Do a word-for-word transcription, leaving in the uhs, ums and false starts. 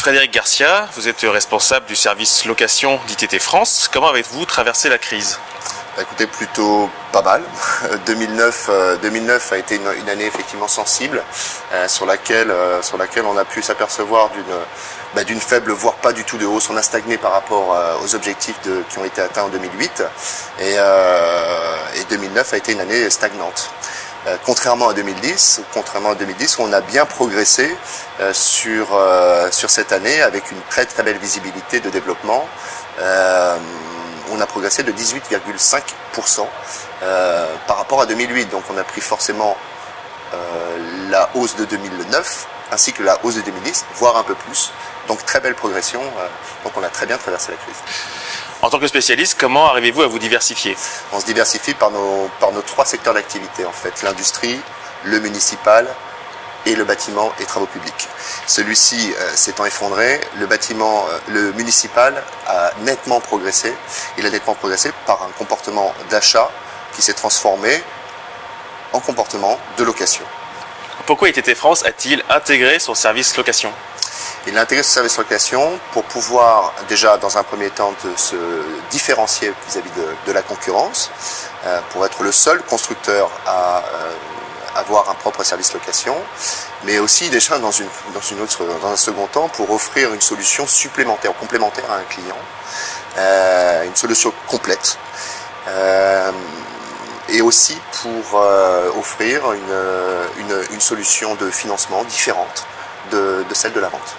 Frédéric Garcia, vous êtes responsable du service location d'I T T France. Comment avez-vous traversé la crise? Bah écoutez, plutôt pas mal. deux mille neuf, euh, deux mille neuf a été une, une année effectivement sensible euh, sur, laquelle, euh, sur laquelle on a pu s'apercevoir d'une bah, d'une faible, voire pas du tout de hausse. On a stagné par rapport euh, aux objectifs de, qui ont été atteints en deux mille huit. Et, euh, et deux mille neuf a été une année stagnante. Euh, contrairement à deux mille dix, contrairement à deux mille dix, on a bien progressé euh, sur, euh, sur cette année avec une très très belle visibilité de développement. Euh, on a progressé de dix-huit virgule cinq pour cent euh, par rapport à deux mille huit. Donc on a pris forcément euh, la hausse de deux mille neuf ainsi que la hausse de deux mille dix, voire un peu plus. Donc très belle progression, euh, donc on a très bien traversé la crise. En tant que spécialiste, comment arrivez-vous à vous diversifier? On se diversifie par nos, par nos trois secteurs d'activité en fait, l'industrie, le municipal et le bâtiment et travaux publics. Celui-ci euh, s'étant effondré, le bâtiment, euh, le municipal a nettement progressé. Il a nettement progressé par un comportement d'achat qui s'est transformé en comportement de location. Pourquoi I T T France a-t-il intégré son service location? Il a intégré ce service location pour pouvoir déjà dans un premier temps de se différencier vis-à-vis de, de la concurrence, euh, pour être le seul constructeur à euh, avoir un propre service location, mais aussi déjà dans, une, dans, une autre, dans un second temps pour offrir une solution supplémentaire, complémentaire à un client, euh, une solution complète. Euh, et aussi pour euh, offrir une, une, une solution de financement différente de, de celle de la vente.